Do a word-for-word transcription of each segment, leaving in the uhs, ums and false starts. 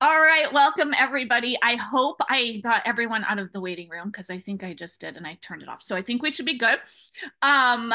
All right, welcome everybody. I hope I got everyone out of the waiting room because I think I just did and I turned it off. So I think we should be good. Um,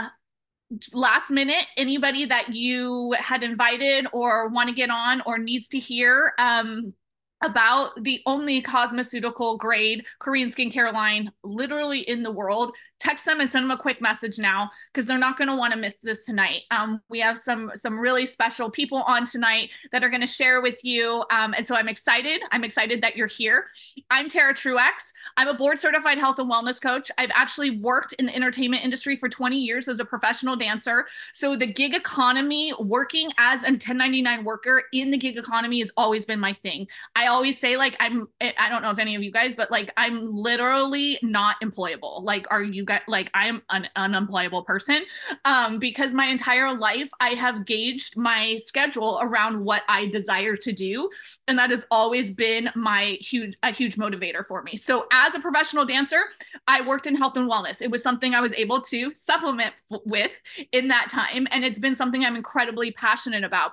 last minute, anybody that you had invited or want to get on or needs to hear um, about the only cosmeceutical grade Korean skincare line literally in the world, text them and send them a quick message now because they're not going to want to miss this tonight. Um, we have some some really special people on tonight that are going to share with you. Um, and so I'm excited. I'm excited that you're here. I'm Tara Truex. I'm a board certified health and wellness coach. I've actually worked in the entertainment industry for twenty years as a professional dancer. So the gig economy, working as a ten ninety-nine worker in the gig economy has always been my thing. I always say, like, I'm, I don't know if any of you guys, but like, I'm literally not employable. Like, are you guys? Like, I'm an unemployable person um, because my entire life I have gauged my schedule around what I desire to do. And that has always been my huge, a huge motivator for me. So as a professional dancer, I worked in health and wellness. It was something I was able to supplement with in that time. And it's been something I'm incredibly passionate about.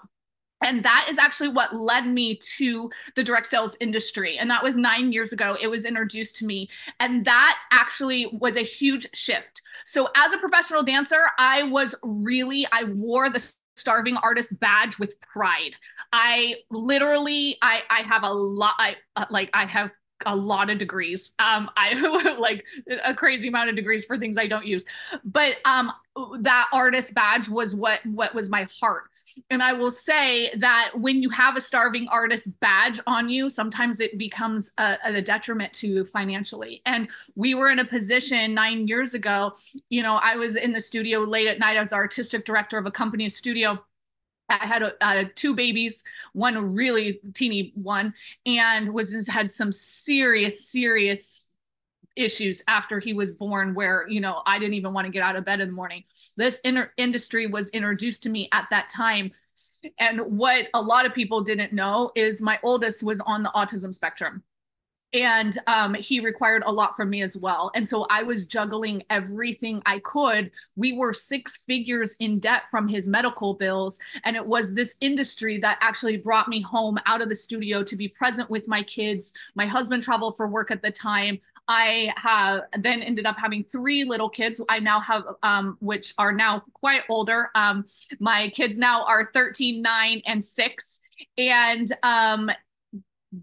And that is actually what led me to the direct sales industry. And that was nine years ago. It was introduced to me. And that actually was a huge shift. So as a professional dancer, I was really, I wore the starving artist badge with pride. I literally, I, I have a lot, I like, I have a lot of degrees. Um, I like a crazy amount of degrees for things I don't use. But um, that artist badge was what, what was my heart. And I will say that when you have a starving artist badge on you, sometimes it becomes a, a detriment to you financially. And we were in a position nine years ago, you know, I was in the studio late at night. I was the artistic director of a company's studio. I had a, uh, two babies, one really teeny one, and was had some serious, serious issues after he was born where, you know, I didn't even want to get out of bed in the morning. This inner industry was introduced to me at that time. And what a lot of people didn't know is my oldest was on the autism spectrum. And um, he required a lot from me as well. And so I was juggling everything I could. We were six figures in debt from his medical bills. And it was this industry that actually brought me home out of the studio to be present with my kids. My husband traveled for work at the time. I have then ended up having three little kids. I now have, um, which are now quite older. Um, my kids now are thirteen, nine, and six. And um,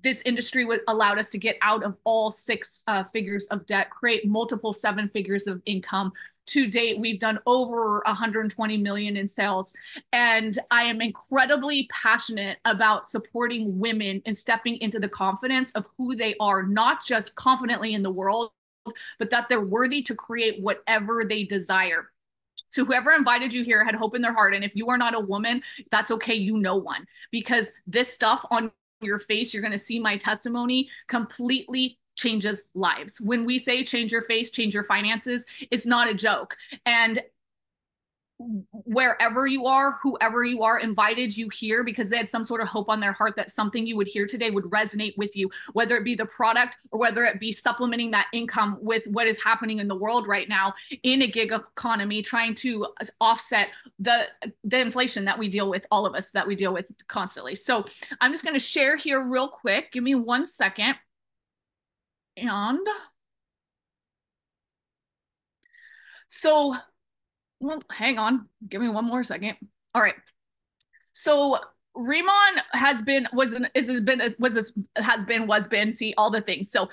this industry was, allowed us to get out of all six uh, figures of debt, create multiple seven figures of income. To date, we've done over one hundred twenty million in sales. And I am incredibly passionate about supporting women and stepping into the confidence of who they are, not just confidently in the world, but that they're worthy to create whatever they desire. So whoever invited you here had hope in their heart. And if you are not a woman, that's okay. You know one, because this stuff on your face, you're going to see my testimony, completely changes lives. When we say change your face, change your finances, it's not a joke. And wherever you are, whoever you are invited you here because they had some sort of hope on their heart that something you would hear today would resonate with you, whether it be the product or whether it be supplementing that income with what is happening in the world right now in a gig economy, trying to offset the the inflation that we deal with, all of us that we deal with constantly. So I'm just going to share here real quick. Give me one second. And so well, hang on. Give me one more second. All right. So Riman has been, was, an, is, been, was, has been, was been, see all the things. So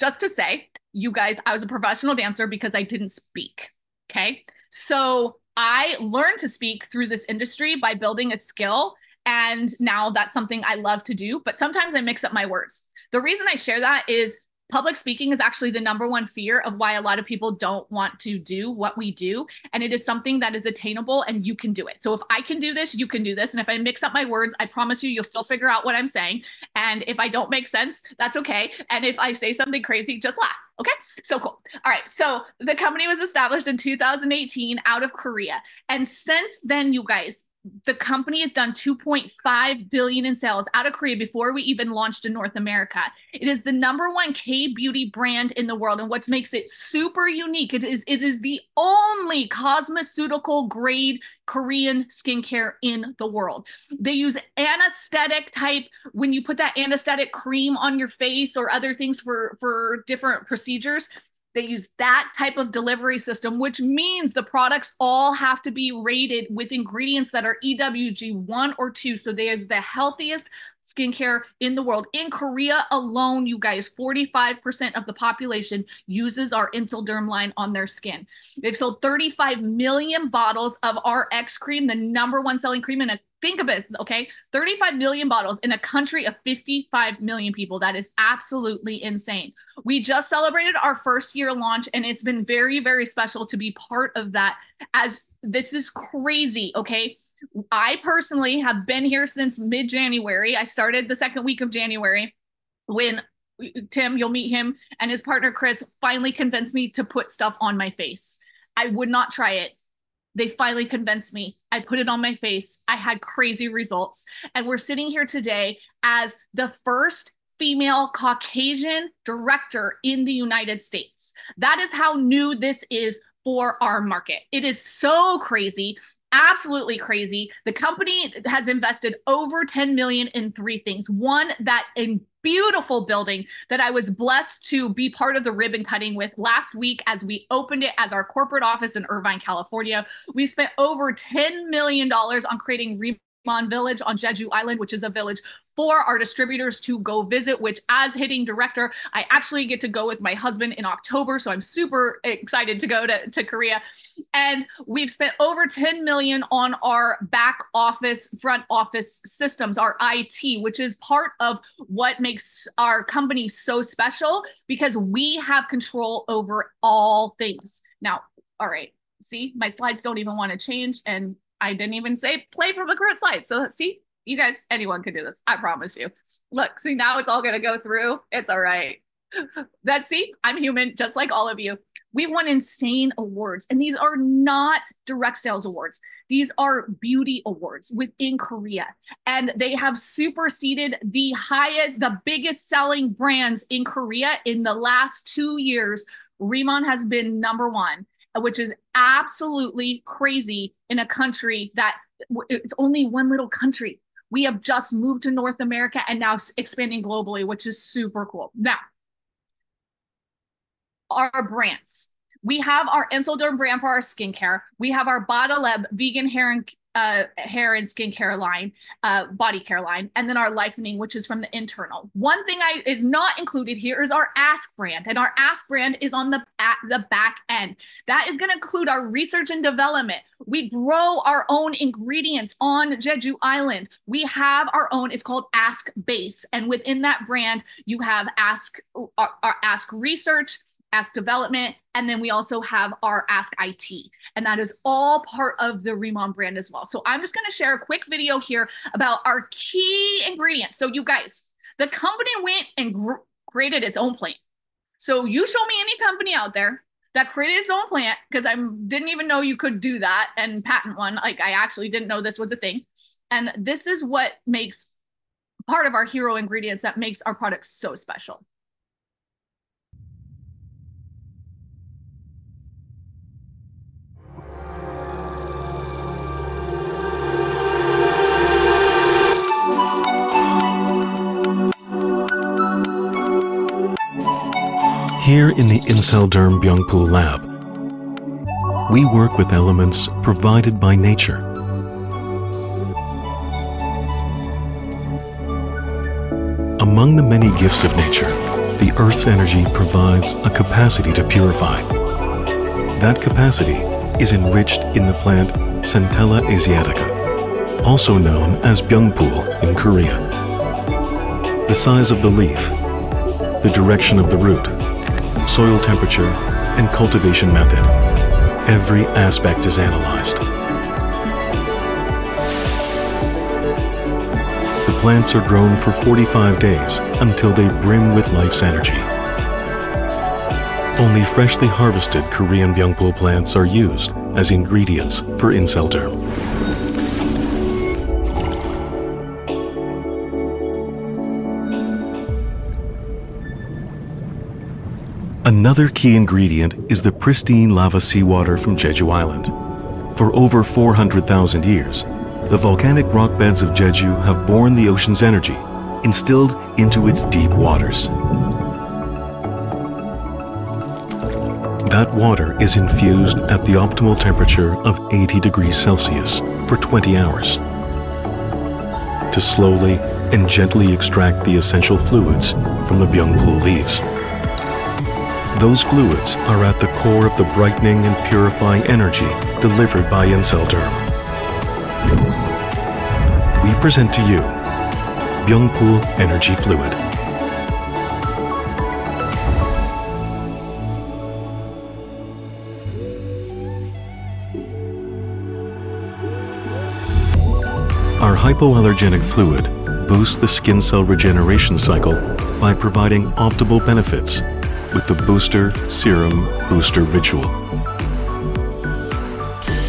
just to say, you guys, I was a professional dancer because I didn't speak. Okay. So I learned to speak through this industry by building a skill. And now that's something I love to do, but sometimes I mix up my words. The reason I share that is public speaking is actually the number one fear of why a lot of people don't want to do what we do. And it is something that is attainable and you can do it. So if I can do this, you can do this. And if I mix up my words, I promise you, you'll still figure out what I'm saying. And if I don't make sense, that's okay. And if I say something crazy, just laugh. Okay, so cool. All right, so the company was established in two thousand eighteen out of Korea. And since then, you guys, the company has done two point five billion dollars in sales out of Korea before we even launched in North America. It is the number one K-beauty brand in the world. And what makes it super unique, it is it is the only cosmeceutical grade Korean skincare in the world. They use anesthetic type. When you put that anesthetic cream on your face or other things for, for different procedures, they use that type of delivery system, which means the products all have to be rated with ingredients that are E W G one or two. So there's the healthiest skincare in the world. In Korea alone, you guys, forty-five percent of the population uses our Incellderm line on their skin. They've sold thirty-five million bottles of our X cream, the number one selling cream in a Think of it, okay? thirty-five million bottles in a country of fifty-five million people. That is absolutely insane. We just celebrated our first year launch, and it's been very, very special to be part of that, as this is crazy, okay? I personally have been here since mid-January. I started the second week of January when Tim, you'll meet him, and his partner, Chris, finally convinced me to put stuff on my face. I would not try it. They finally convinced me. I put it on my face. I had crazy results. And we're sitting here today as the first female Caucasian director in the United States. That is how new this is for our market. It is so crazy. Absolutely crazy. The company has invested over ten million dollars in three things. One, that in beautiful building that I was blessed to be part of the ribbon cutting with last week as we opened it as our corporate office in Irvine, California. We spent over ten million dollars on creating Mon village on Jeju Island, which is a village for our distributors to go visit, which as hitting director, I actually get to go with my husband in October. So I'm super excited to go to, to Korea. And we've spent over ten million on our back office, front office systems, our I T, which is part of what makes our company so special because we have control over all things. Now, all right, see, my slides don't even want to change. And I didn't even say play from a current slide. So see, you guys, anyone could do this. I promise you. Look, see, now it's all going to go through. It's all right. That's, see, I'm human, just like all of you. We won insane awards. And these are not direct sales awards. These are beauty awards within Korea. And they have superseded the highest, the biggest selling brands in Korea in the last two years. Riman has been number one, which is absolutely crazy in a country that it's only one little country. We have just moved to North America and now expanding globally, which is super cool. Now, our brands. We have our Incellderm brand for our skincare. We have our Botalab vegan hair and uh, hair and skincare line, uh, body care line, and then our Lifening, which is from the internal. One thing I is not included here is our Ask brand, and our Ask brand is on the at the back end. That is going to include our research and development. We grow our own ingredients on Jeju Island. We have our own. It's called Ask Base, and within that brand, you have Ask our, our Ask Research, Ask Development, and then we also have our Ask I T, and that is all part of the Riman brand as well. So I'm just going to share a quick video here about our key ingredients. So you guys, the company went and created its own plant. So you show me any company out there that created its own plant, because I didn't even know you could do that and patent one. Like, I actually didn't know this was a thing. And this is what makes part of our hero ingredients that makes our products so special. Here in the Incellderm Byeongpul lab, we work with elements provided by nature. Among the many gifts of nature, the Earth's energy provides a capacity to purify. That capacity is enriched in the plant Centella Asiatica, also known as Byeongpul in Korea. The size of the leaf, the direction of the root, soil temperature, and cultivation method. Every aspect is analyzed. The plants are grown for forty-five days until they brim with life's energy. Only freshly harvested Korean Byeongpul plants are used as ingredients for Incellderm. Another key ingredient is the pristine lava seawater from Jeju Island. For over four hundred thousand years, the volcanic rock beds of Jeju have borne the ocean's energy, instilled into its deep waters. That water is infused at the optimal temperature of eighty degrees Celsius for twenty hours to slowly and gently extract the essential fluids from the Byeongpul leaves. Those fluids are at the core of the brightening and purifying energy delivered by Incellderm. We present to you Byeongpul Energy Fluid. Our hypoallergenic fluid boosts the skin cell regeneration cycle by providing optimal benefits with the Booster Serum Booster Ritual.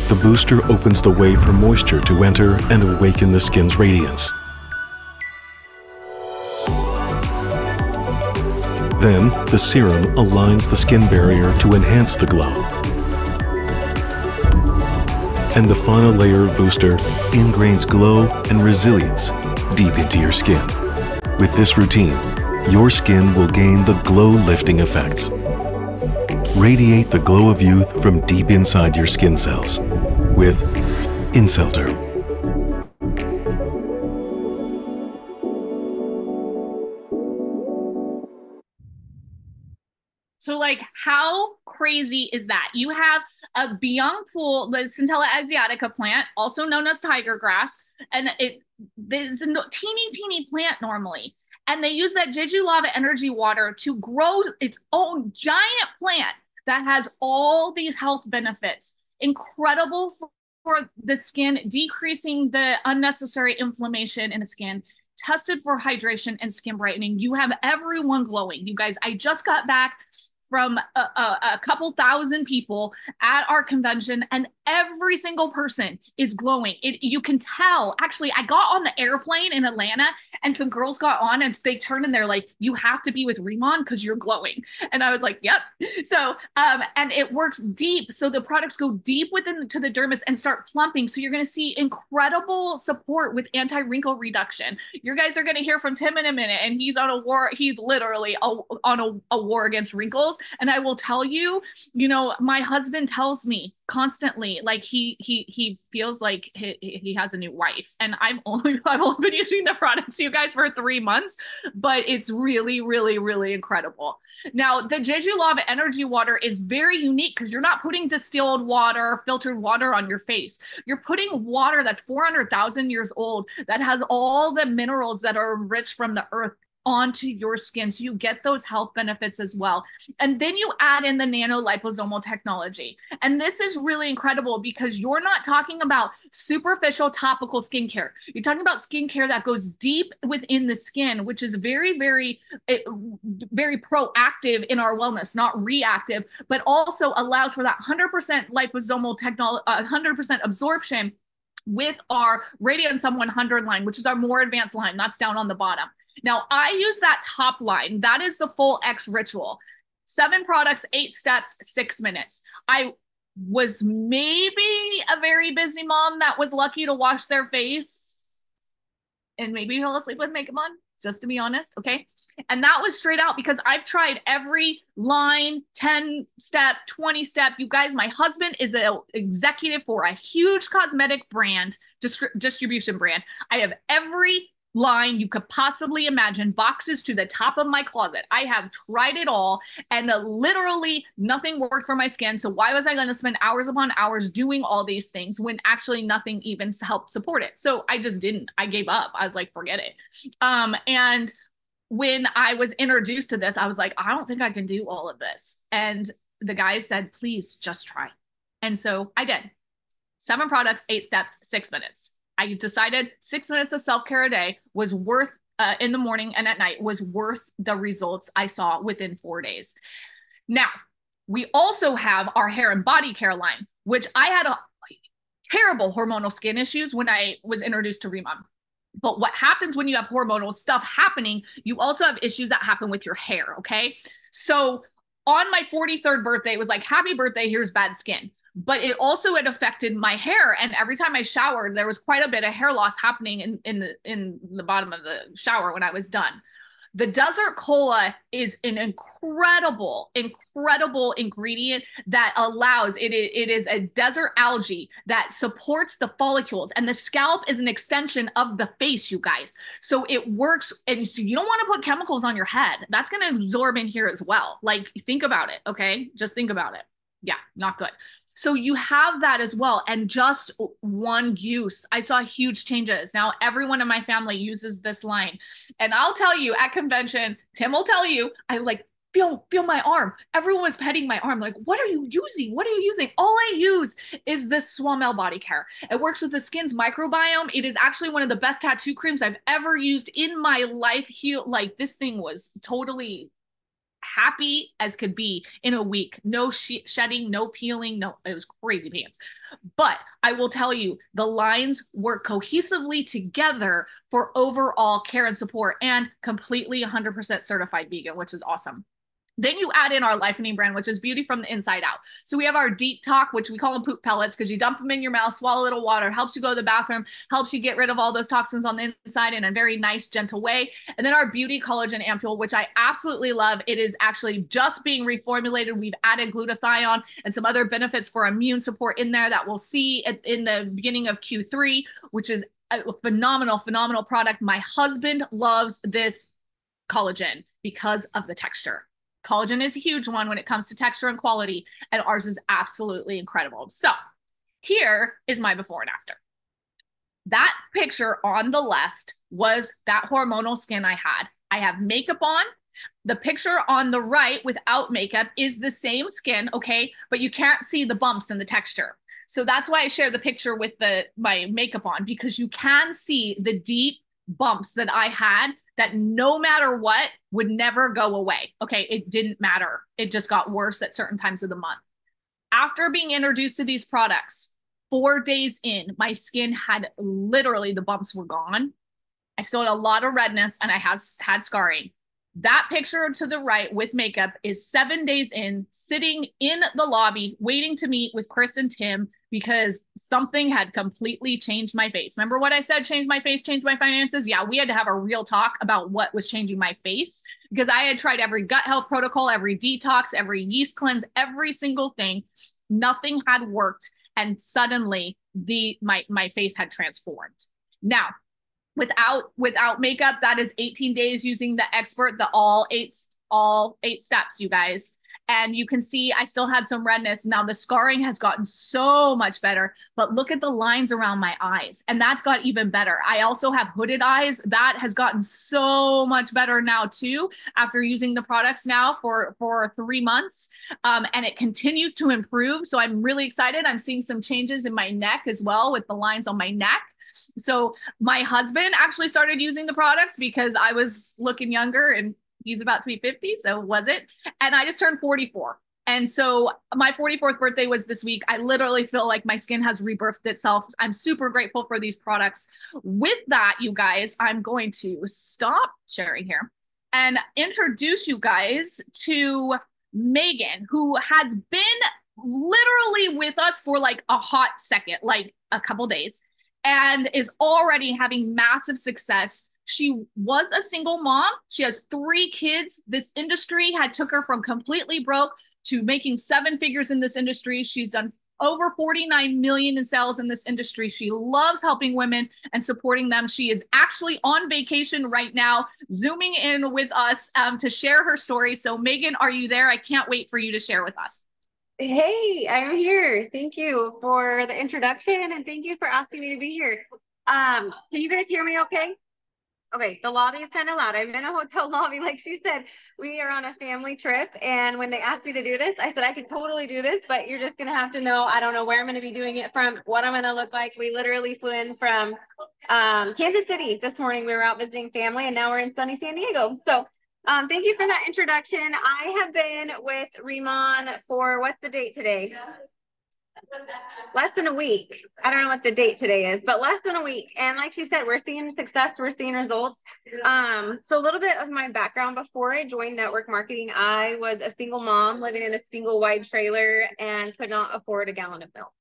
The booster opens the way for moisture to enter and awaken the skin's radiance. Then, the serum aligns the skin barrier to enhance the glow. And the final layer of booster ingrains glow and resilience deep into your skin. With this routine, your skin will gain the glow-lifting effects. Radiate the glow of youth from deep inside your skin cells with Incellderm. So, like, how crazy is that? You have a Byeongpul, the Centella Asiatica plant, also known as tiger grass, and it is a teeny, teeny plant normally. And they use that Jeju lava energy water to grow its own giant plant that has all these health benefits. Incredible for, for the skin, decreasing the unnecessary inflammation in the skin, tested for hydration and skin brightening. You have everyone glowing. You guys, I just got back from a, a, a couple thousand people at our convention, and every single person is glowing. It, you can tell. Actually, I got on the airplane in Atlanta, and some girls got on, and they turned and they're like, "You have to be with Riman because you're glowing." And I was like, "Yep." So, um, and it works deep. So the products go deep within to the dermis and start plumping. So you're going to see incredible support with anti-wrinkle reduction. You guys are going to hear from Tim in a minute, and he's on a war. He's literally a, on a, a war against wrinkles. And I will tell you, you know, my husband tells me constantly, like he he he feels like he, he has a new wife, and I've only I've only been using the products, you guys, for three months, but it's really, really, really incredible. Now, the Jeju Lava Energy Water is very unique because you're not putting distilled water, filtered water on your face. You're putting water that's four hundred thousand years old that has all the minerals that are enriched from the earth onto your skin, so you get those health benefits as well. And then you add in the nano liposomal technology, and this is really incredible because you're not talking about superficial topical skincare. You're talking about skincare that goes deep within the skin, which is very very very proactive in our wellness, not reactive, but also allows for that one hundred percent liposomal technology, uh, one hundred percent absorption with our Radiancium one hundred line, which is our more advanced line. That's down on the bottom. Now, I use that top line. That is the full X ritual. Seven products, eight steps, six minutes. I was maybe a very busy mom that was lucky to wash their face and maybe fell asleep with makeup on, just to be honest, okay? And that was straight out because I've tried every line, ten step, twenty step. You guys, my husband is an executive for a huge cosmetic brand, distri distribution brand. I have every line you could possibly imagine, boxes to the top of my closet. I have tried it all, and uh, literally nothing worked for my skin. So why was I going to spend hours upon hours doing all these things when actually nothing even helped support it? So I just didn't, I gave up. I was like, forget it. Um, and when I was introduced to this, I was like, I don't think I can do all of this. And the guy said, please just try. And so I did. Seven products, eight steps, six minutes. I decided six minutes of self-care a day was worth, uh, in the morning and at night, was worth the results I saw within four days. Now, we also have our hair and body care line, which I had a terrible hormonal skin issues when I was introduced to Riman. But what happens when you have hormonal stuff happening, you also have issues that happen with your hair, okay? So on my forty-third birthday, it was like, happy birthday, here's bad skin. But it also had affected my hair. And every time I showered, there was quite a bit of hair loss happening in, in, the, in the bottom of the shower when I was done. The desert cola is an incredible, incredible ingredient that allows, it, it is a desert algae that supports the follicles, and the scalp is an extension of the face, you guys. So it works, and you don't want to put chemicals on your head. That's going to absorb in here as well. Like, think about it, okay? Just think about it. Yeah, not good. So you have that as well. And just one use, I saw huge changes. Now everyone in my family uses this line. And I'll tell you at convention, Tim will tell you, I like feel, feel my arm. Everyone was petting my arm. Like, what are you using? What are you using? All I use is this Swamel body care. It works with the skin's microbiome. It is actually one of the best tattoo creams I've ever used in my life. He, like this thing was totally happy as could be in a week. No she shedding, no peeling, no, it was crazy pants. But I will tell you, the lines work cohesively together for overall care and support, and completely one hundred percent certified vegan, which is awesome. Then you add in our Lifening brand, which is beauty from the inside out. So we have our deep talk, which we call them poop pellets, because you dump them in your mouth, swallow a little water, helps you go to the bathroom, helps you get rid of all those toxins on the inside in a very nice, gentle way. And then our beauty collagen ampule, which I absolutely love. It is actually just being reformulated. We've added glutathione and some other benefits for immune support in there that we'll see at, in the beginning of Q three, which is a phenomenal, phenomenal product. My husband loves this collagen because of the texture. Collagen is a huge one when it comes to texture and quality, and ours is absolutely incredible. So here is my before and after. That picture on the left was that hormonal skin I had. I have makeup on. The picture on the right without makeup is the same skin, okay? But you can't see the bumps and the texture. So that's why I share the picture with the my makeup on, because you can see the deep bumps that I had that no matter what would never go away. Okay, it didn't matter. It just got worse at certain times of the month. After being introduced to these products, four days in, my skin had literally, the bumps were gone. I still had a lot of redness and I have had scarring. That picture to the right with makeup is seven days in, sitting in the lobby, waiting to meet with Chris and Tim, because something had completely changed my face. Remember what I said, change my face, change my finances? Yeah, we had to have a real talk about what was changing my face, because I had tried every gut health protocol, every detox, every yeast cleanse, every single thing. Nothing had worked. And suddenly the my, my face had transformed. Now, Without without makeup, that is eighteen days using the expert, the all eight all eight steps, you guys. And you can see I still had some redness. Now the scarring has gotten so much better, but look at the lines around my eyes. And that's got even better. I also have hooded eyes. That has gotten so much better now too, after using the products now for, for three months. Um, and it continues to improve. So I'm really excited. I'm seeing some changes in my neck as well, with the lines on my neck. So my husband actually started using the products because I was looking younger, and he's about to be fifty, so was it? And I just turned forty-four. And so my forty-fourth birthday was this week. I literally feel like my skin has rebirthed itself. I'm super grateful for these products. With that, you guys, I'm going to stop sharing here and introduce you guys to Megan, who has been literally with us for like a hot second, like a couple days, and is already having massive success. She was a single mom. She has three kids. This industry had took her from completely broke to making seven figures in this industry. She's done over forty-nine million in sales in this industry. She loves helping women and supporting them. She is actually on vacation right now, zooming in with us um, to share her story. So Megan, are you there? I can't wait for you to share with us. Hey, I'm here. Thank you for the introduction, and thank you for asking me to be here. Um, can you guys hear me okay? Okay, the lobby is kind of loud. I'm in a hotel lobby. Like she said, we are on a family trip. And when they asked me to do this, I said, I could totally do this, but you're just going to have to know, I don't know where I'm going to be doing it from, what I'm going to look like. We literally flew in from um, Kansas City this morning. We were out visiting family, and now we're in sunny San Diego. So um, thank you for that introduction. I have been with Riman for, what's the date today? less than a week. I don't know what the date today is, but less than a week. And like she said, we're seeing success. We're seeing results. Um, so a little bit of my background. Before I joined network marketing, I was a single mom living in a single wide trailer and could not afford a gallon of milk.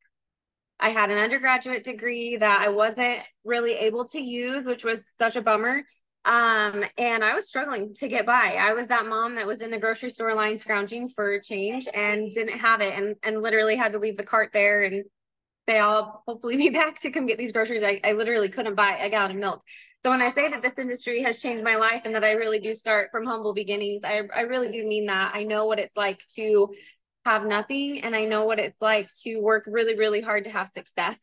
I had an undergraduate degree that I wasn't really able to use, which was such a bummer. Um, and I was struggling to get by. I was that mom that was in the grocery store line scrounging for change and didn't have it, and, and literally had to leave the cart there and say, I'll hopefully be back to come get these groceries. I, I literally couldn't buy a gallon of milk. So when I say that this industry has changed my life and that I really do start from humble beginnings, I, I really do mean that. I know what it's like to have nothing, and I know what it's like to work really, really hard to have success.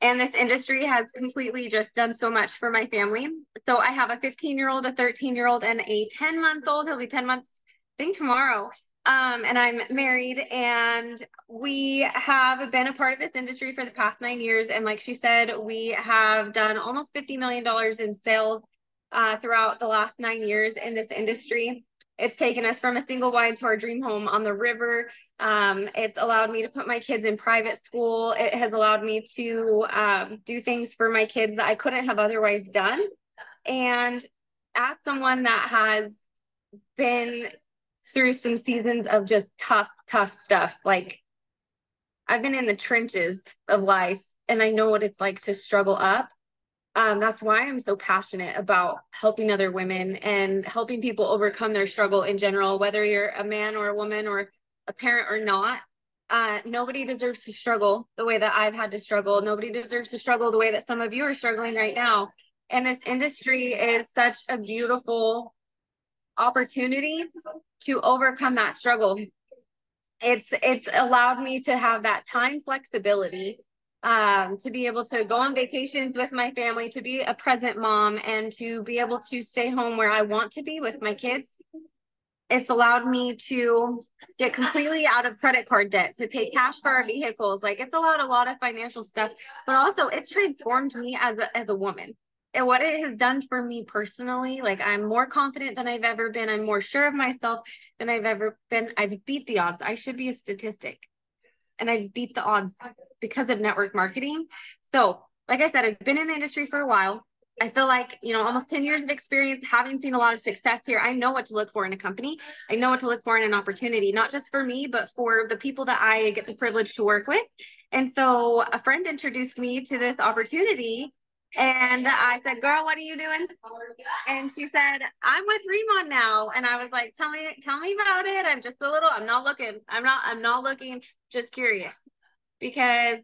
And this industry has completely just done so much for my family. So I have a fifteen-year-old, a thirteen-year-old, and a ten-month-old. He'll be ten months, I think, tomorrow. Um, and I'm married, and we have been a part of this industry for the past nine years. And like she said, we have done almost fifty million dollars in sales uh, throughout the last nine years in this industry. It's taken us from a single wide to our dream home on the river. Um, it's allowed me to put my kids in private school. It has allowed me to um, do things for my kids that I couldn't have otherwise done. And as someone that has been through some seasons of just tough, tough stuff, like I've been in the trenches of life and I know what it's like to struggle up. Um, that's why I'm so passionate about helping other women and helping people overcome their struggle in general, whether you're a man or a woman or a parent or not. Uh, nobody deserves to struggle the way that I've had to struggle. Nobody deserves to struggle the way that some of you are struggling right now. And this industry is such a beautiful opportunity to overcome that struggle. It's, it's allowed me to have that time flexibility. Um, to be able to go on vacations with my family, to be a present mom, and to be able to stay home where I want to be with my kids. It's allowed me to get completely out of credit card debt, to pay cash for our vehicles. Like, it's allowed a lot of financial stuff, but also it's transformed me as a, as a woman. And what it has done for me personally, like, I'm more confident than I've ever been. I'm more sure of myself than I've ever been. I've beat the odds. I should be a statistic. And I beat the odds because of network marketing. So like I said, I've been in the industry for a while. I feel like, you know, almost ten years of experience, having seen a lot of success here. I know what to look for in a company. I know what to look for in an opportunity, not just for me, but for the people that I get the privilege to work with. And so a friend introduced me to this opportunity, and I said, girl, what are you doing? And she said, I'm with Riman now. And I was like, tell me, tell me about it. I'm just a little, I'm not looking, I'm not, I'm not looking, just curious, because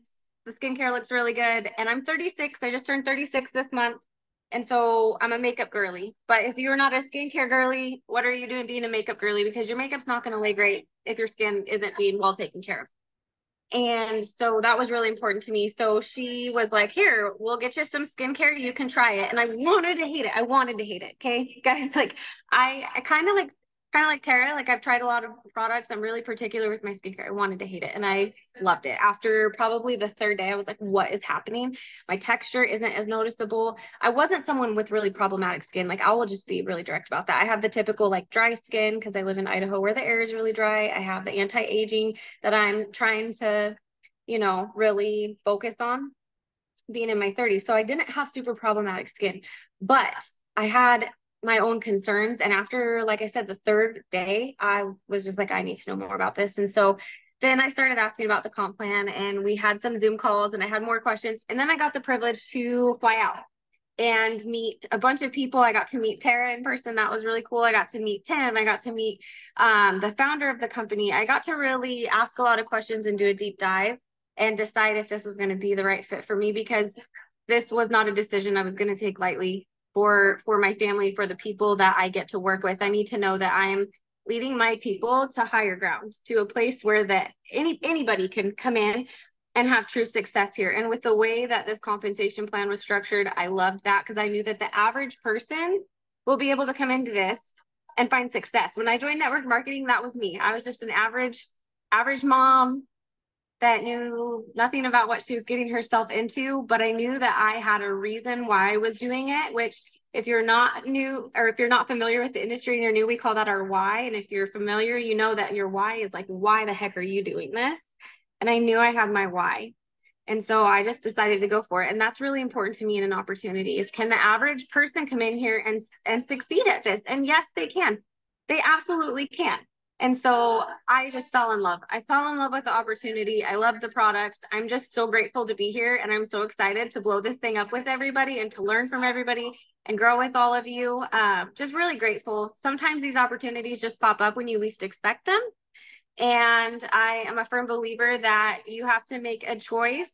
the skincare looks really good. And I'm thirty-six. I just turned thirty-six this month. And so I'm a makeup girly, but if you're not a skincare girly, what are you doing being a makeup girly? Because your makeup's not going to lay great if your skin isn't being well taken care of. And so that was really important to me. So she was like, here, we'll get you some skincare. You can try it. And I wanted to hate it. I wanted to hate it. Okay, guys, like I, I kind of like, kind of like Tara, like I've tried a lot of products. I'm really particular with my skincare. I wanted to hate it. And I loved it. After probably the third day, I was like, what is happening? My texture isn't as noticeable. I wasn't someone with really problematic skin. Like, I will just be really direct about that. I have the typical like dry skin because I live in Idaho where the air is really dry. I have the anti-aging that I'm trying to, you know, really focus on being in my thirties. So I didn't have super problematic skin, but I had my own concerns. And after, like I said, the third day, I was just like, I need to know more about this. And so then I started asking about the comp plan, and we had some Zoom calls, and I had more questions. And then I got the privilege to fly out and meet a bunch of people. I got to meet Tara in person. That was really cool. I got to meet Tim. I got to meet um, the founder of the company. I got to really ask a lot of questions and do a deep dive and decide if this was going to be the right fit for me, because this was not a decision I was going to take lightly. For, for my family, for the people that I get to work with, I need to know that I'm leading my people to higher ground, to a place where that any anybody can come in and have true success here. And with the way that this compensation plan was structured, I loved that, because I knew that the average person will be able to come into this and find success. When I joined network marketing, that was me. I was just an average, average mom that knew nothing about what she was getting herself into, but I knew that I had a reason why I was doing it, which if you're not new, or if you're not familiar with the industry and you're new, we call that our why. And if you're familiar, you know that your why is like, why the heck are you doing this? and I knew I had my why. And so I just decided to go for it. And that's really important to me in an opportunity is, can the average person come in here and, and succeed at this? And yes, they can. They absolutely can. And so I just fell in love. I fell in love with the opportunity. I love the products. I'm just so grateful to be here. And I'm so excited to blow this thing up with everybody and to learn from everybody and grow with all of you. Uh, just really grateful. Sometimes these opportunities just pop up when you least expect them. And I am a firm believer that you have to make a choice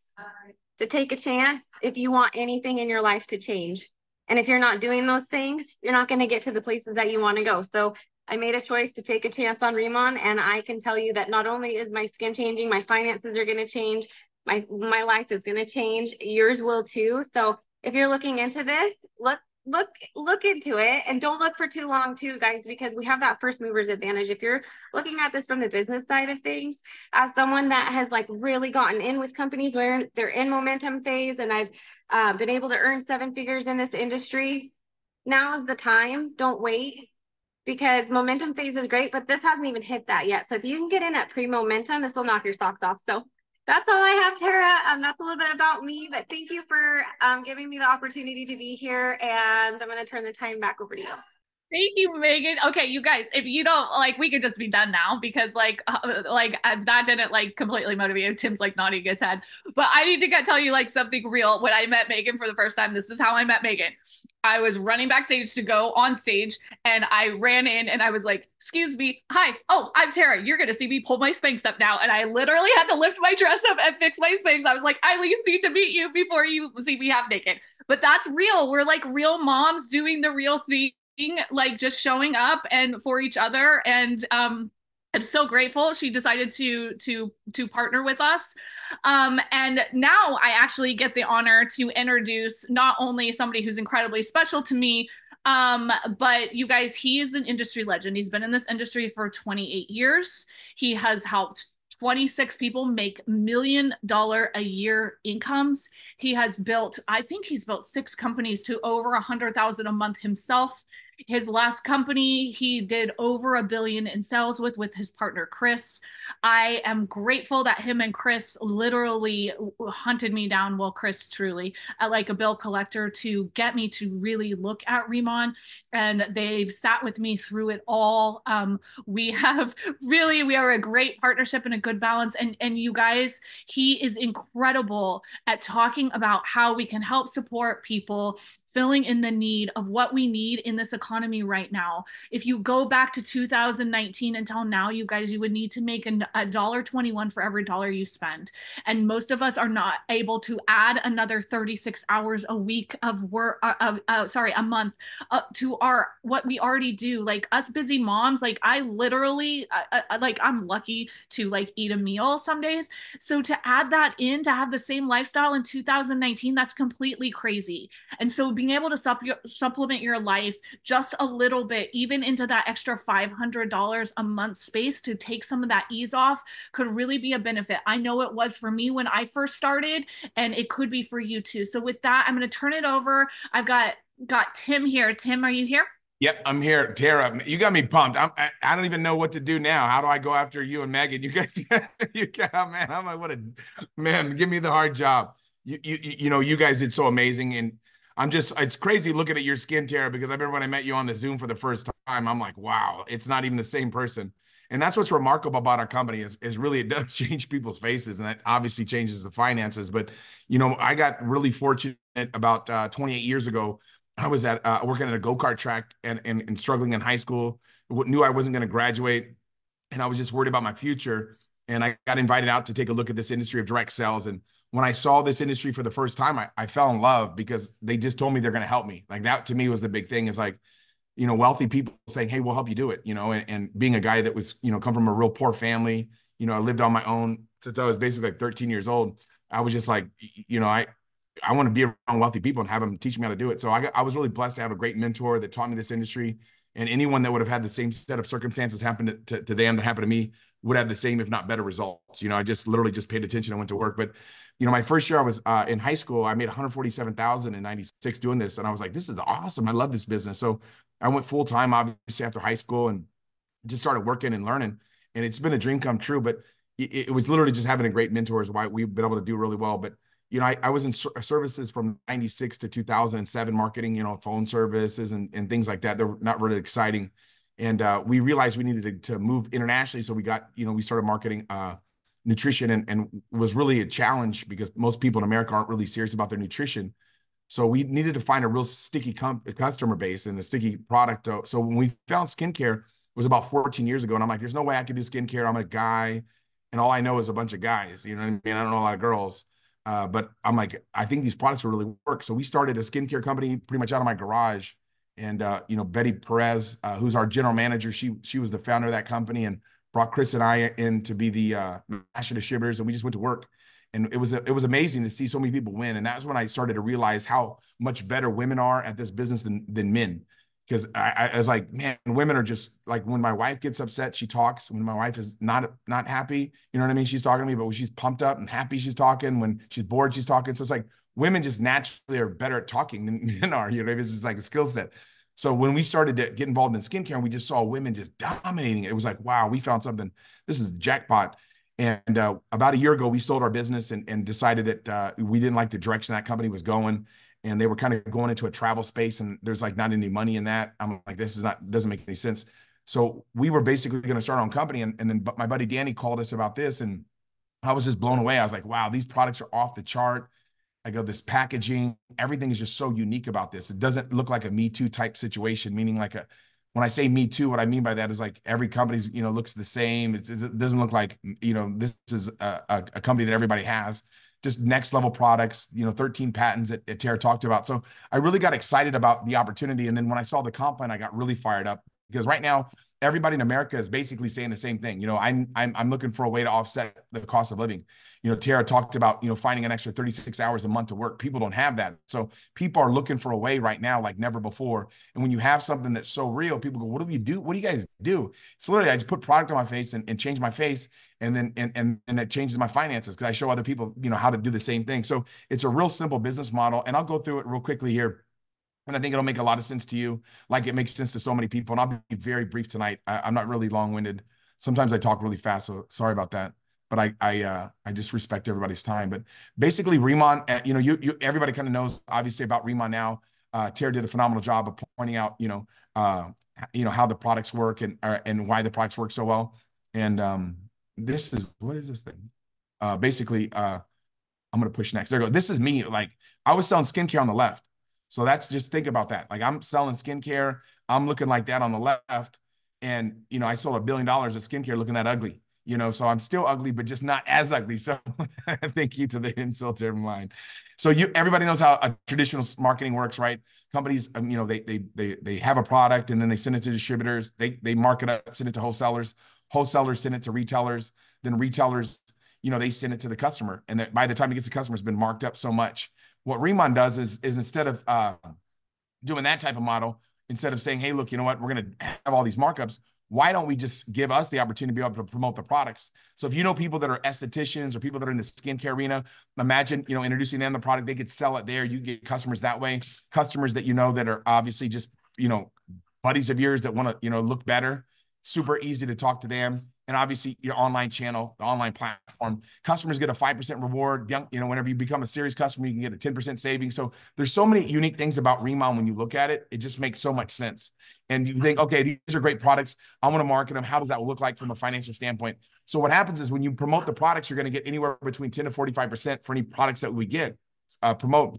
to take a chance if you want anything in your life to change. And if you're not doing those things, you're not going to get to the places that you want to go. So I made a choice to take a chance on Riman, and I can tell you that not only is my skin changing, my finances are going to change, my my life is going to change, yours will too. So if you're looking into this, look look look into it, and don't look for too long too, guys, because we have that first mover's advantage. If you're looking at this from the business side of things, as someone that has like really gotten in with companies where they're in momentum phase, and I've uh, been able to earn seven figures in this industry, now is the time. Don't wait. Because momentum phase is great, but this hasn't even hit that yet. So if you can get in at pre-momentum, this will knock your socks off. So that's all I have, Tara. Um, that's a little bit about me, but thank you for um, giving me the opportunity to be here. And I'm going to turn the time back over to you. Thank you, Megan. Okay, you guys, if you don't, like, we could just be done now, because like, uh, like that didn't like completely motivate him. Tim's like nodding his head, but I need to get, tell you like something real. When I met Megan for the first time, this is how I met Megan. I was running backstage to go on stage, and I ran in and I was like, excuse me. Hi. Oh, I'm Tara. You're going to see me pull my Spanx up now. And I literally had to lift my dress up and fix my Spanx. I was like, I at least need to meet you before you see me half naked. But that's real. We're like real moms doing the real thing. Like just showing up and for each other. And um, I'm so grateful she decided to to to partner with us. Um, and now I actually get the honor to introduce not only somebody who's incredibly special to me, um, but you guys, he is an industry legend. He's been in this industry for twenty-eight years. He has helped twenty-six people make million dollar a year incomes. He has built, I think he's built six companies to over a hundred thousand a month himself. His last company, he did over a billion in sales with, with his partner, Chris. I am grateful that him and Chris literally hunted me down, well, Chris truly, like a bill collector, to get me to really look at Riman. And they've sat with me through it all. Um, we have really, we are a great partnership and a good balance. And, and you guys, he is incredible at talking about how we can help support people filling in the need of what we need in this economy right now. If you go back to two thousand nineteen until now, you guys, you would need to make a dollar twenty-one for every dollar you spend. And most of us are not able to add another thirty-six hours a week of work, uh, uh, uh, sorry, a month uh, to our, what we already do. Like us busy moms, like I literally, uh, uh, like I'm lucky to like eat a meal some days. So to add that in, to have the same lifestyle in two thousand nineteen, that's completely crazy. And so being able to sup supplement your life just a little bit, even into that extra five hundred dollars a month space to take some of that ease off, could really be a benefit. I know it was for me when I first started, and it could be for you too. So with that, I'm going to turn it over. I've got, got Tim here. Tim, are you here? Yep, I'm here. Tara, you got me pumped. I'm, I, I don't even know what to do now. How do I go after you and Megan? You guys, you got, oh man, I'm like, what a, man, give me the hard job. You, you, you know, you guys did so amazing. And I'm just, it's crazy looking at your skin, Tara, because I remember when I met you on the Zoom for the first time, I'm like, wow, it's not even the same person. And that's what's remarkable about our company is, is really it does change people's faces, and it obviously changes the finances. But, you know, I got really fortunate about uh, twenty-eight years ago. I was at uh, working at a go-kart track and, and, and struggling in high school, knew I wasn't going to graduate, and I was just worried about my future. And I got invited out to take a look at this industry of direct sales. And when I saw this industry for the first time, I, I fell in love, because they just told me they're going to help me. Like that to me was the big thing, is like, you know, wealthy people saying, hey, we'll help you do it. You know, and, and being a guy that was, you know, come from a real poor family, you know, I lived on my own since I was basically like thirteen years old. I was just like, you know, I, I want to be around wealthy people and have them teach me how to do it. So I got, I was really blessed to have a great mentor that taught me this industry, and anyone that would have had the same set of circumstances happen to, to, to them that happened to me would have the same, if not better results. You know, I just literally just paid attention and went to work. But, you know, my first year I was uh, in high school, I made one hundred forty-seven thousand in ninety-six doing this. And I was like, this is awesome. I love this business. So I went full time, obviously, after high school, and just started working and learning. And it's been a dream come true. But it, it was literally just having a great mentor is why we've been able to do really well. But, you know, I, I was in ser services from ninety-six to two thousand seven, marketing, you know, phone services and, and things like that. They're not really exciting. And uh, we realized we needed to, to move internationally. So we got, you know, we started marketing uh, nutrition and, and was really a challenge because most people in America aren't really serious about their nutrition. So we needed to find a real sticky customer base and a sticky product. So when we found skincare, it was about fourteen years ago. And I'm like, there's no way I could do skincare. I'm a guy. And all I know is a bunch of guys. You know what I mean? I don't know a lot of girls. Uh, but I'm like, I think these products will really work. So we started a skincare company pretty much out of my garage. And, uh, you know, Betty Perez, uh, who's our general manager, she she was the founder of that company and brought Chris and I in to be the uh, master distributors. And we just went to work. And it was it was amazing to see so many people win. And that's when I started to realize how much better women are at this business than, than men. Because I, I was like, man, women are just like, when my wife gets upset, she talks. When my wife is not not happy, you know what I mean? She's talking to me, but when she's pumped up and happy, she's talking. When she's bored, she's talking. So it's like women just naturally are better at talking than men are. You know, it's just like a skill set. So when we started to get involved in skincare, we just saw women just dominating it. It was like, wow, we found something. This is jackpot. And uh, about a year ago, we sold our business and, and decided that uh, we didn't like the direction that company was going. And they were kind of going into a travel space and there's like not any money in that. I'm like, this is not, doesn't make any sense. So we were basically going to start our own company. And, and then but my buddy Danny called us about this and I was just blown away. I was like, wow, these products are off the chart. I go, this packaging, everything is just so unique about this. It doesn't look like a Me Too type situation, meaning like a, when I say Me Too, what I mean by that is like every company's, you know, looks the same. It's, it doesn't look like, you know, this is a, a, a company that everybody has. Just next level products, you know, thirteen patents that, that Tara talked about. So I really got excited about the opportunity. And then when I saw the comp plan, I got really fired up because right now everybody in America is basically saying the same thing. You know, I'm, I'm, I'm looking for a way to offset the cost of living. You know, Tara talked about, you know, finding an extra thirty-six hours a month to work. People don't have that. So people are looking for a way right now, like never before. And when you have something that's so real, people go, what do we do? What do you guys do? So literally, I just put product on my face and, and change my face. And then, and, and, and it changes my finances because I show other people, you know, how to do the same thing. So it's a real simple business model. And I'll go through it real quickly here. And I think it'll make a lot of sense to you, like it makes sense to so many people. And I'll be very brief tonight. I, I'm not really long-winded. Sometimes I talk really fast, so sorry about that. But I, I, uh, I just respect everybody's time. But basically, Riman, you know, you, you everybody kind of knows obviously about Riman now. Uh, Tara did a phenomenal job of pointing out, you know, uh, you know how the products work and uh, and why the products work so well. And um, this is what is this thing? Uh, basically, uh, I'm gonna push next. There you go. This is me. Like I was selling skincare on the left. So that's just think about that. Like I'm selling skincare. I'm looking like that on the left. And, you know, I sold a billion dollars of skincare looking that ugly, you know, so I'm still ugly, but just not as ugly. So thank you to the Incellderm line. So you, everybody knows how a traditional marketing works, right? Companies, you know, they, they, they, they have a product and then they send it to distributors. They, they mark it up, send it to wholesalers, wholesalers, send it to retailers, then retailers, you know, they send it to the customer. And that by the time it gets to the customer, it's been marked up so much. What Riman does is, is instead of uh, doing that type of model, instead of saying, hey, look, you know what, we're going to have all these markups. Why don't we just give us the opportunity to be able to promote the products? So if you know people that are estheticians or people that are in the skincare arena, imagine, you know, introducing them the product, they could sell it there. You get customers that way, customers that, you know, that are obviously just, you know, buddies of yours that want to, you know, look better, super easy to talk to them. And obviously your online channel, the online platform, customers get a five percent reward. You know, whenever you become a serious customer, you can get a ten percent savings. So there's so many unique things about Riman when you look at it, it just makes so much sense. And you think, okay, these are great products. I want to market them. How does that look like from a financial standpoint? So what happens is when you promote the products, you're going to get anywhere between ten to forty-five percent for any products that we get, uh, promote.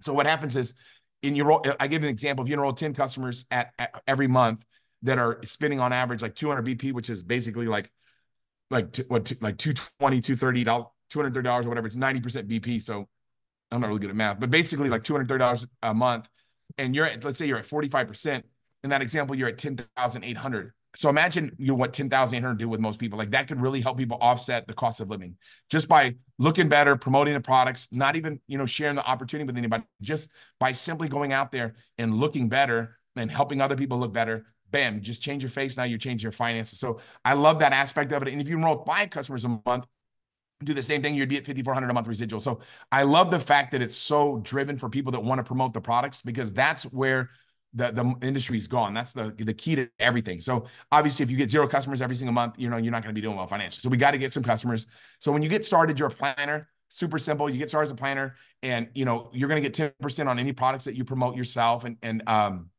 So what happens is in your, I give an example, if you enroll ten customers at, at every month, that are spending on average like two hundred B P, which is basically like like what like two twenty, two thirty, two hundred thirty dollars or whatever. It's ninety percent B P. So I'm not really good at math, but basically like two hundred thirty dollars a month. And you're at, let's say you're at forty-five percent. In that example, you're at ten thousand eight hundred. So imagine you know what ten thousand eight hundred do with most people. Like that could really help people offset the cost of living just by looking better, promoting the products, not even you know sharing the opportunity with anybody, just by simply going out there and looking better and helping other people look better. Bam, you just change your face. Now you change your finances. So I love that aspect of it. And if you enroll five customers a month, do the same thing, you'd be at fifty-four hundred a month residual. So I love the fact that it's so driven for people that want to promote the products because that's where the, the industry is gone. That's the, the key to everything. So obviously if you get zero customers every single month, you know, you're not going to be doing well financially. So we got to get some customers. So when you get started, you're a planner, super simple. You get started as a planner and, you know, you're going to get ten percent on any products that you promote yourself. And, and, um,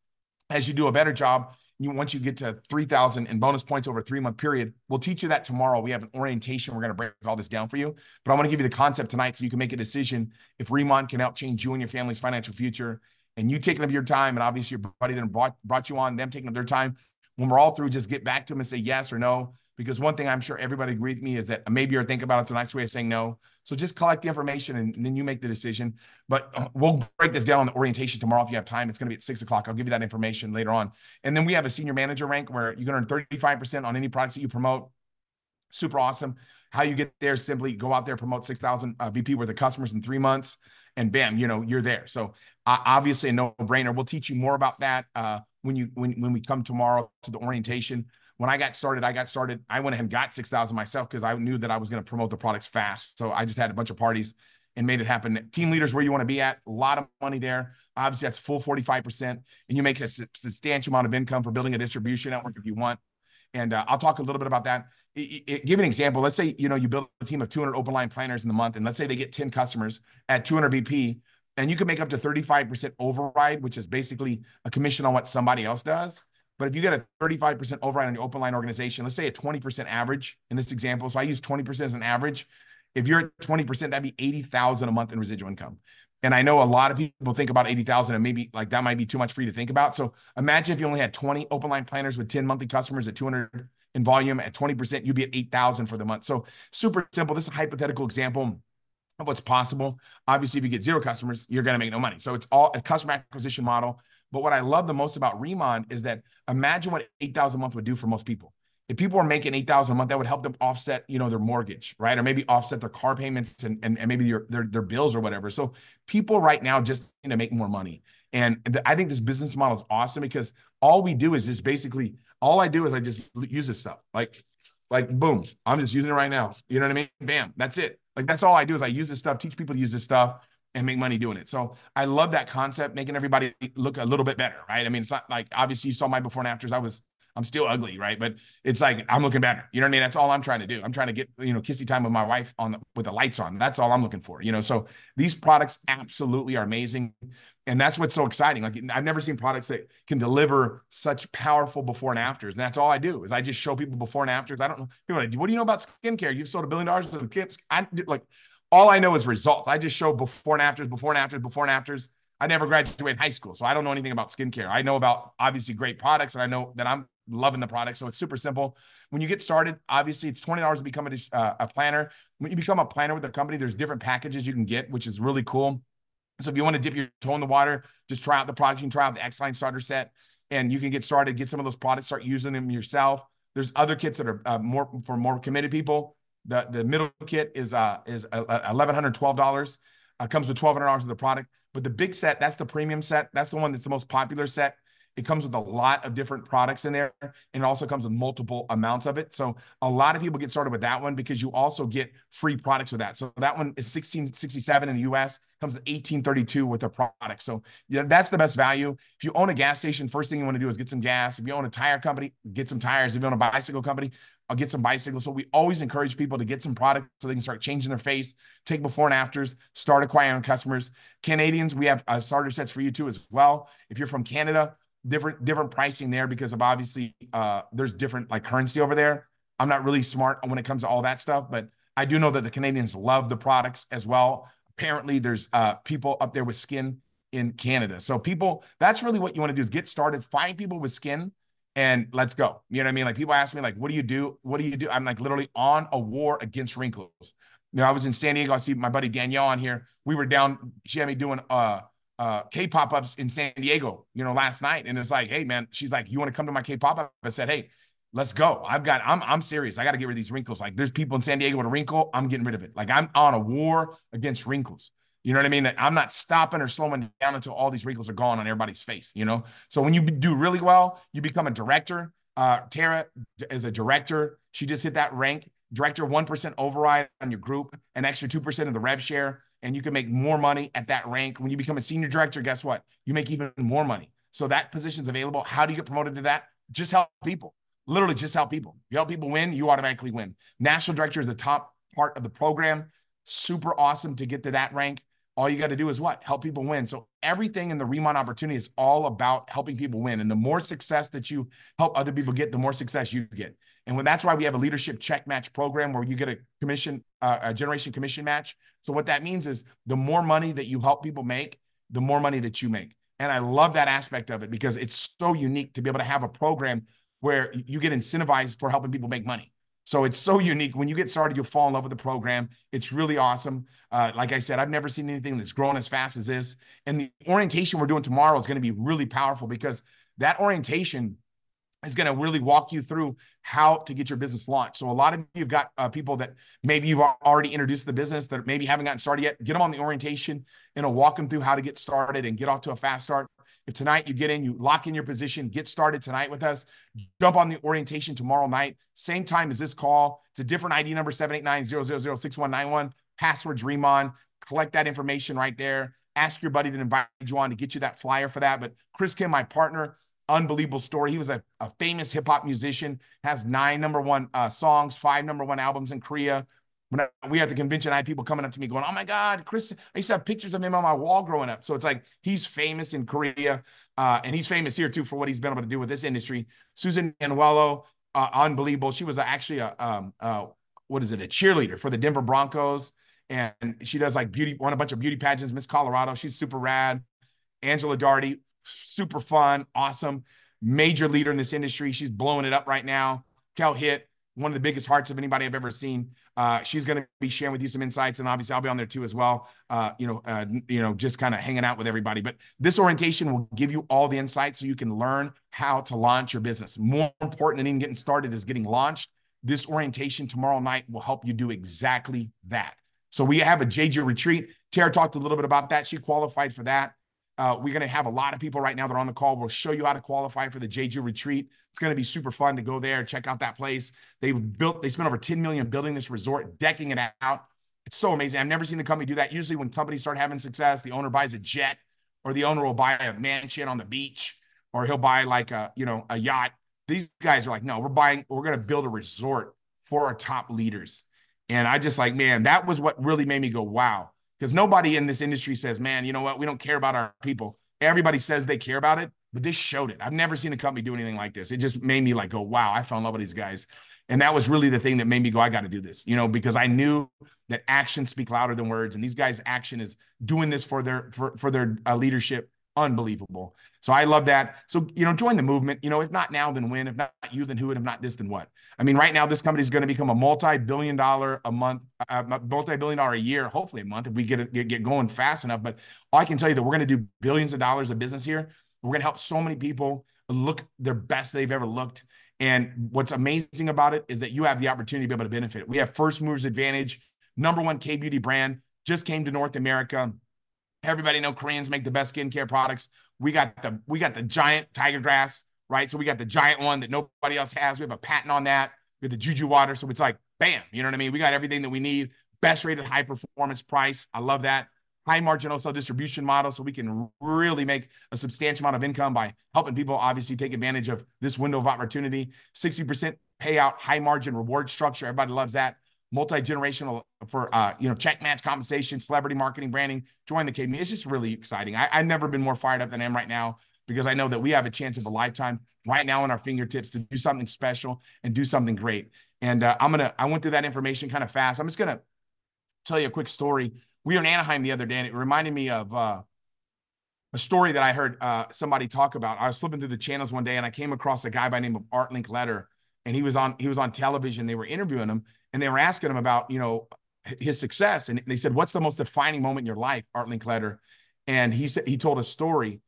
as you do a better job, you, once you get to three thousand and bonus points over a three month period, we'll teach you that tomorrow. We have an orientation. We're going to break all this down for you, but I want to give you the concept tonight so you can make a decision if Riman can help change you and your family's financial future. And you taking up your time, and obviously your buddy that brought, brought you on, them taking up their time. When we're all through, just get back to them and say yes or no. Because one thing I'm sure everybody agrees with me is that maybe you're thinking about it's a nice way of saying no. So just collect the information and, and then you make the decision. But we'll break this down on the orientation tomorrow if you have time. It's going to be at six o'clock. I'll give you that information later on. And then we have a senior manager rank where you can earn thirty-five percent on any products that you promote. Super awesome. How you get there, simply go out there, promote six thousand uh, B P worth of customers in three months. And bam, you know, you're there. So uh, obviously a no brainer. We'll teach you more about that uh, when you when when we come tomorrow to the orientation. When I got started, I got started. I went ahead and got six thousand myself because I knew that I was going to promote the products fast. So I just had a bunch of parties and made it happen. Team leaders, where you want to be at, a lot of money there. Obviously, that's full forty-five percent. And you make a substantial amount of income for building a distribution network if you want. And uh, I'll talk a little bit about that. It, it, give an example. Let's say, you know, you build a team of two hundred open line planners in the month, and let's say they get ten customers at two hundred B P, and you can make up to thirty-five percent override, which is basically a commission on what somebody else does. But if you get a thirty-five percent override on your open line organization, let's say a twenty percent average in this example. So I use twenty percent as an average. If you're at twenty percent, that'd be eighty thousand a month in residual income. And I know a lot of people think about eighty thousand and maybe like that might be too much for you to think about. So imagine if you only had twenty open line planners with ten monthly customers at two hundred in volume at twenty percent, you'd be at eight thousand for the month. So super simple. This is a hypothetical example of what's possible. Obviously, if you get zero customers, you're going to make no money. So it's all a customer acquisition model. But what I love the most about Riman is that imagine what eight thousand a month would do for most people. If people were making eight thousand a month, that would help them offset, you know, their mortgage, right? Or maybe offset their car payments and, and, and maybe their, their, their bills or whatever. So people right now just need to make more money. And th- I think this business model is awesome because all we do is just basically, all I do is I just use this stuff. Like, like boom, I'm just using it right now. You know what I mean? Bam, that's it. Like, that's all I do is I use this stuff, teach people to use this stuff and make money doing it. So I love that concept, making everybody look a little bit better, right? I mean, it's not like, obviously you saw my before and afters. I was, I'm still ugly, right? But it's like, I'm looking better. You know what I mean? That's all I'm trying to do. I'm trying to get, you know, kissy time with my wife on the, with the lights on. That's all I'm looking for, you know? So these products absolutely are amazing. And that's what's so exciting. Like I've never seen products that can deliver such powerful before and afters. And that's all I do is I just show people before and afters. I don't know. People are like, what do you know about skincare? You've sold a billion dollars of kits. I like, all I know is results. I just show before and afters, before and afters, before and afters. I never graduated high school, so I don't know anything about skincare. I know about obviously great products, and I know that I'm loving the product. So it's super simple. When you get started, obviously it's twenty dollars to become a, uh, a planner. When you become a planner with a company, there's different packages you can get, which is really cool. So if you want to dip your toe in the water, just try out the products. You can try out the X-Line starter set, and you can get started, get some of those products, start using them yourself. There's other kits that are uh, more for more committed people. The, the middle kit is uh is eleven twelve dollars. Uh, comes with twelve hundred dollars of the product. But the big set, that's the premium set. That's the one that's the most popular set. It comes with a lot of different products in there. And it also comes with multiple amounts of it. So a lot of people get started with that one because you also get free products with that. So that one is sixteen sixty-seven in the U S, comes with eighteen thirty-two with the product. So yeah, that's the best value. If you own a gas station, first thing you want to do is get some gas. If you own a tire company, get some tires. If you own a bicycle company, I'll get some bicycles. So we always encourage people to get some products so they can start changing their face, take before and afters, start acquiring customers. Canadians, we have uh, starter sets for you too as well. If you're from Canada, different different pricing there because of obviously uh, there's different like currency over there. I'm not really smart when it comes to all that stuff, but I do know that the Canadians love the products as well. Apparently there's uh, people up there with skin in Canada. So people, that's really what you want to do is get started, find people with skin, and let's go. You know what I mean? Like people ask me like, what do you do? What do you do? I'm like literally on a war against wrinkles. You know, I was in San Diego. I see my buddy Danielle on here. We were down, she had me doing uh, uh, K-pop ups in San Diego, you know, last night. And it's like, hey man, she's like, you want to come to my K-pop up? I said, hey, let's go. I've got, I'm, I'm serious. I got to get rid of these wrinkles. Like there's people in San Diego with a wrinkle. I'm getting rid of it. Like I'm on a war against wrinkles. You know what I mean? I'm not stopping or slowing down until all these wrinkles are gone on everybody's face, you know? So when you do really well, you become a director. Uh, Tara is a director. She just hit that rank. Director, one percent override on your group, an extra two percent of the rev share, and you can make more money at that rank. When you become a senior director, guess what? You make even more money. So that position's available. How do you get promoted to that? Just help people. Literally just help people. You help people win, you automatically win. National director is the top part of the program. Super awesome to get to that rank. All you got to do is what? Help people win. So everything in the Riman opportunity is all about helping people win. And the more success that you help other people get, the more success you get. And when, that's why we have a leadership check match program where you get a commission, uh, a generation commission match. So what that means is the more money that you help people make, the more money that you make. And I love that aspect of it because it's so unique to be able to have a program where you get incentivized for helping people make money. So it's so unique. When you get started, you'll fall in love with the program. It's really awesome. Uh, like I said, I've never seen anything that's grown as fast as this. And the orientation we're doing tomorrow is going to be really powerful because that orientation is going to really walk you through how to get your business launched. So a lot of you've got uh, people that maybe you've already introduced the business that maybe haven't gotten started yet. Get them on the orientation and it'll walk them through how to get started and get off to a fast start. If tonight you get in, you lock in your position, get started tonight with us, jump on the orientation tomorrow night, same time as this call. It's a different I D number, seven eight nine, zero zero zero, six one nine one, password Riman. Collect that information right there. Ask your buddy that invited you on to get you that flyer for that. But Chris Kim, my partner, unbelievable story. He was a, a famous hip hop musician, has nine number one uh, songs, five number one albums in Korea. When I, we at the convention, I had people coming up to me going, oh my God, Chris, I used to have pictures of him on my wall growing up. So it's like, he's famous in Korea. Uh, and he's famous here too for what he's been able to do with this industry. Susan Anuelo, uh, unbelievable. She was actually a, um, uh, what is it? A cheerleader for the Denver Broncos. And she does like beauty, won a bunch of beauty pageants, Miss Colorado. She's super rad. Angela Darty, super fun, awesome, major leader in this industry. She's blowing it up right now. Cal Hit, one of the biggest hearts of anybody I've ever seen. Uh, she's going to be sharing with you some insights, and obviously I'll be on there too as well. Uh, you know, uh, you know, just kind of hanging out with everybody. But this orientation will give you all the insights so you can learn how to launch your business. More important than even getting started is getting launched. This orientation tomorrow night will help you do exactly that. So we have a Jeju retreat. Tara talked a little bit about that. She qualified for that. Uh, we're going to have a lot of people right now that are on the call. We'll show you how to qualify for the Jeju retreat. It's going to be super fun to go there, check out that place. They built, they spent over ten million dollars building this resort, decking it out. It's so amazing. I've never seen a company do that. Usually when companies start having success, the owner buys a jet or the owner will buy a mansion on the beach, or he'll buy like a, you know, a yacht. These guys are like, no, we're buying, we're going to build a resort for our top leaders. And I just like, man, that was what really made me go, wow. Because nobody in this industry says, man, you know what? We don't care about our people. Everybody says they care about it, but this showed it. I've never seen a company do anything like this. It just made me like go, wow, I fell in love with these guys. And that was really the thing that made me go, I got to do this, you know, because I knew that actions speak louder than words. And these guys' action is doing this for their, for, for their uh, leadership. Unbelievable. So I love that. So, you know, join the movement, you know, if not now, then when, if not you, then who, and if not this, then what? I mean, right now, this company is going to become a multi-billion dollar a month, uh, multi-billion dollar a year, hopefully a month, if we get, get, get going fast enough. But all I can tell you that we're going to do billions of dollars of business here. We're going to help so many people look their best they've ever looked. And what's amazing about it is that you have the opportunity to be able to benefit. We have First Movers Advantage, number one K-beauty brand, just came to North America. Everybody know Koreans make the best skincare products. We got the we got the giant tiger grass, right? So we got the giant one that nobody else has. We have a patent on that. We have the Juju water. So it's like, bam, you know what I mean? We got everything that we need. Best rated high performance price. I love that. High margin wholesale distribution model. So we can really make a substantial amount of income by helping people obviously take advantage of this window of opportunity. sixty percent payout, high margin reward structure. Everybody loves that. Multi-generational for, uh, you know, check match compensation, celebrity marketing, branding, join the K B. It's just really exciting. I, I've never been more fired up than I am right now because I know that we have a chance of a lifetime right now in our fingertips to do something special and do something great. And uh, I'm going to, I went through that information kind of fast. I'm just going to tell you a quick story. We were in Anaheim the other day and it reminded me of uh, a story that I heard uh, somebody talk about. I was flipping through the channels one day and I came across a guy by the name of Art Linkletter, and he was on, he was on television. They were interviewing him. And they were asking him about, you know, his success. And they said, what's the most defining moment in your life, Art Linkletter? And he said, he told a story.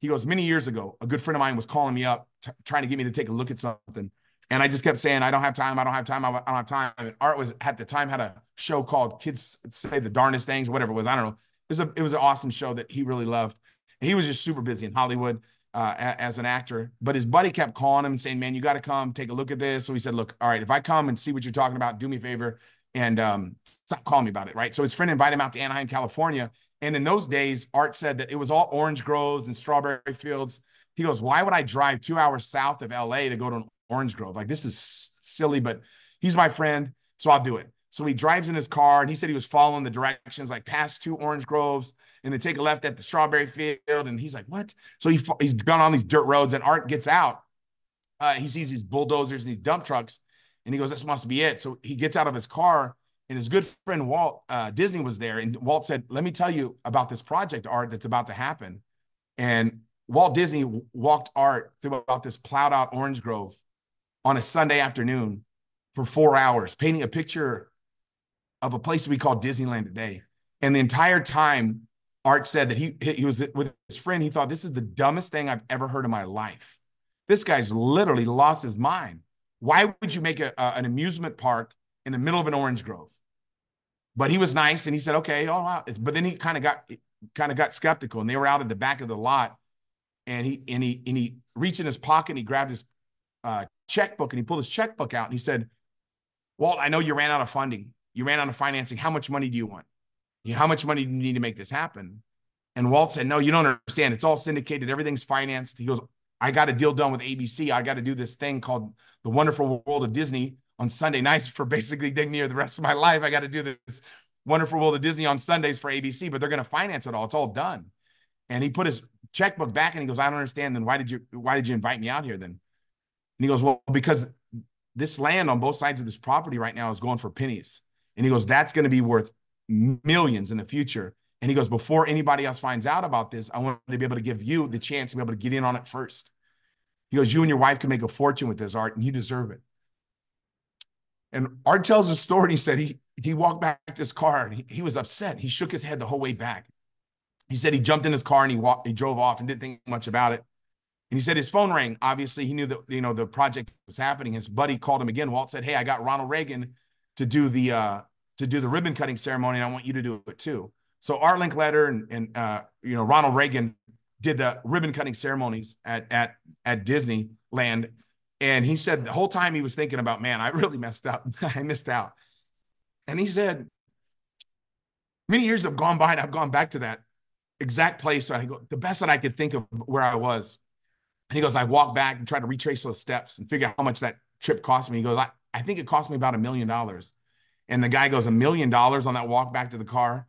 He goes, many years ago, a good friend of mine was calling me up, trying to get me to take a look at something. And I just kept saying, I don't have time. I don't have time. I don't have time. And Art was at the time had a show called Kids Say the Darndest Things, whatever it was. I don't know. It was a, it was an awesome show that he really loved. And he was just super busy in Hollywood uh, as an actor, but his buddy kept calling him and saying, man, you got to come take a look at this. So he said, look, all right, if I come and see what you're talking about, do me a favor and, um, stop calling me about it. Right. So his friend invited him out to Anaheim, California. And in those days, Art said that it was all orange groves and strawberry fields. He goes, why would I drive two hours south of L A to go to Orange Grove? Like, this is silly, but he's my friend, so I'll do it. So he drives in his car, and he said he was following the directions, like past two orange groves, and then take a left at the strawberry field. And he's like, what? So he, he's gone on these dirt roads, and Art gets out. Uh, he sees these bulldozers and these dump trucks, and he goes, this must be it. So he gets out of his car, and his good friend Walt uh, Disney was there. And Walt said, let me tell you about this project, Art, that's about to happen. And Walt Disney walked Art throughout this plowed out orange grove on a Sunday afternoon for four hours, painting a picture of a place we call Disneyland today. And the entire time, Art said that he, he was with his friend. He thought, this is the dumbest thing I've ever heard in my life. This guy's literally lost his mind. Why would you make a, a, an amusement park in the middle of an orange grove? But he was nice, and he said, okay, oh, wow. But then he kind of got kind of got skeptical, and they were out at the back of the lot, and he and he and he reached in his pocket and he grabbed his uh, checkbook, and he pulled his checkbook out, and he said, Walt, I know you ran out of funding. You ran out of financing. How much money do you want? You know, how much money do you need to make this happen? And Walt said, no, you don't understand. It's all syndicated. Everything's financed. He goes, I got a deal done with A B C. I got to do this thing called The Wonderful World of Disney on Sunday nights for basically near the rest of my life. I got to do this Wonderful World of Disney on Sundays for A B C, but they're going to finance it all. It's all done. And he put his checkbook back, and he goes, I don't understand. Then why did you, why did you invite me out here then? And he goes, well, because this land on both sides of this property right now is going for pennies. And he goes, that's going to be worth millions in the future. And he goes, before anybody else finds out about this, I want to be able to give you the chance to be able to get in on it first. He goes, you and your wife can make a fortune with this, Art, and you deserve it. And Art tells his story. He said he, he walked back to his car, and he, he was upset. He shook his head the whole way back. He said he jumped in his car, and he walked, he drove off and didn't think much about it. And he said his phone rang. Obviously, he knew that, you know, the project was happening. His buddy called him again. Walt said, hey, I got Ronald Reagan to do the uh, to do the ribbon cutting ceremony, and I want you to do it too. So Art Linkletter and, and uh, you know, Ronald Reagan did the ribbon cutting ceremonies at at at Disneyland, and he said the whole time he was thinking about, man, I really messed up, I missed out. And he said, many years have gone by, and I've gone back to that exact place. So I go, the best that I could think of where I was. And he goes, I walked back and tried to retrace those steps and figure out how much that trip cost me. He goes, I, I think it cost me about a million dollars. And the guy goes, a million dollars on that walk back to the car?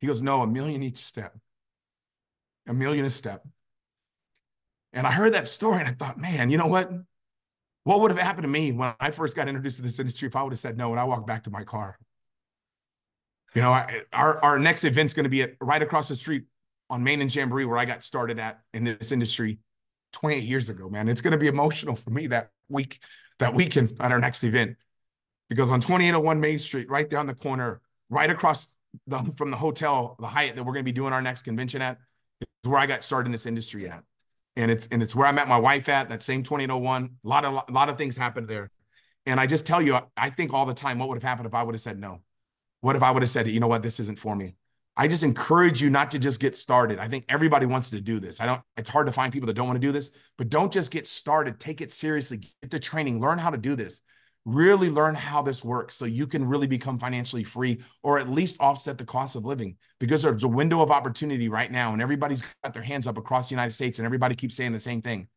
He goes, no, a million each step. A million a step. And I heard that story, and I thought, man, you know what? What would have happened to me when I first got introduced to this industry if I would have said no when I walked back to my car? You know, I, our, our next event's going to be at, right across the street on Main and Jamboree, where I got started at in this industry twenty-eight years ago, man. It's going to be emotional for me that week, that weekend at our next event. Because on twenty-eight oh one Main Street, right down the corner, right across the, from the hotel, the Hyatt that we're going to be doing our next convention at, is where I got started in this industry at. And it's and it's where I met my wife at, that same twenty-eight oh one. A lot of, a lot of things happened there. And I just tell you, I, I think all the time, what would have happened if I would have said no? What if I would have said, you know what, this isn't for me? I just encourage you not to just get started. I think everybody wants to do this. I don't. It's hard to find people that don't want to do this, but don't just get started. Take it seriously. Get the training. Learn how to do this. Really learn how this works so you can really become financially free, or at least offset the cost of living, because there's a window of opportunity right now, and everybody's got their hands up across the United States, and everybody keeps saying the same thing.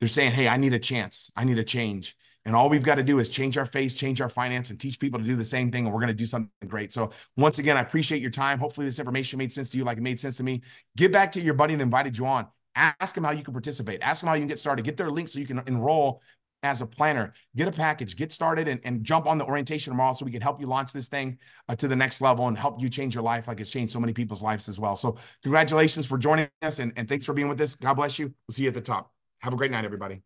They're saying, hey, I need a chance. I need a change. And all we've got to do is change our face, change our finance, and teach people to do the same thing, and we're going to do something great. So once again, I appreciate your time. Hopefully this information made sense to you like it made sense to me. Get back to your buddy that invited you on. Ask them how you can participate. Ask them how you can get started. Get their link so you can enroll as a planner. Get a package, get started, and, and jump on the orientation tomorrow so we can help you launch this thing uh, to the next level and help you change your life like it's changed so many people's lives as well. So congratulations for joining us, and, and thanks for being with us. God bless you. We'll see you at the top. Have a great night, everybody.